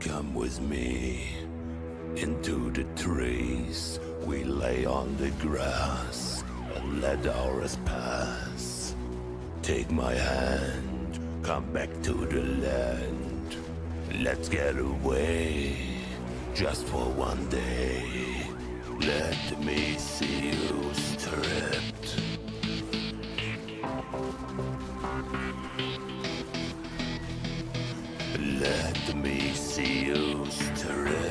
Come with me. Into the trees, we lay on the grass and let ours pass. Take my hand, come back to the land. Let's get away, just for one day. Let me see you stripped. Let me see you stripped.